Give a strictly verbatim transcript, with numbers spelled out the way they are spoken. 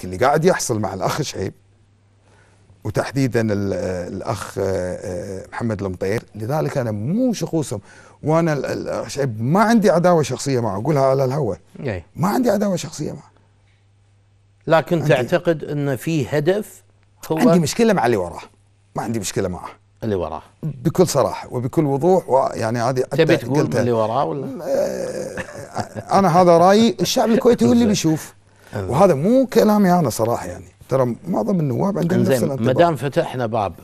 لكن اللي قاعد يحصل مع الأخ شعيب وتحديدا الأخ محمد المطير، لذلك أنا مو شخوصهم، وأنا الأخ شعيب ما عندي عداوة شخصية معه، أقولها على الهواء، ما عندي عداوة شخصية معه. لكن تعتقد أن في هدف؟ هو عندي مشكلة مع اللي وراه، ما عندي مشكلة معه اللي وراه بكل صراحه وبكل وضوح، ويعني هذه تبي تقول اللي وراه ولا انا هذا رايي، الشعب الكويتي هو اللي بيشوف وهذا مو كلامي انا صراحه، يعني ترى معظم النواب عندهم نفس الانطباع. ما دام فتحنا باب